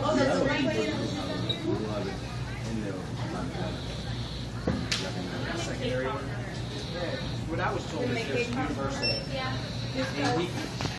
Oh, that's right. Secondary. What I was told is there's universal.